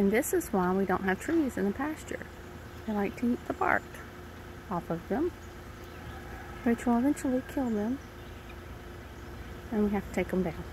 And this is why we don't have trees in the pasture. They like to eat the bark off of them, which will eventually kill them, and we have to take them down.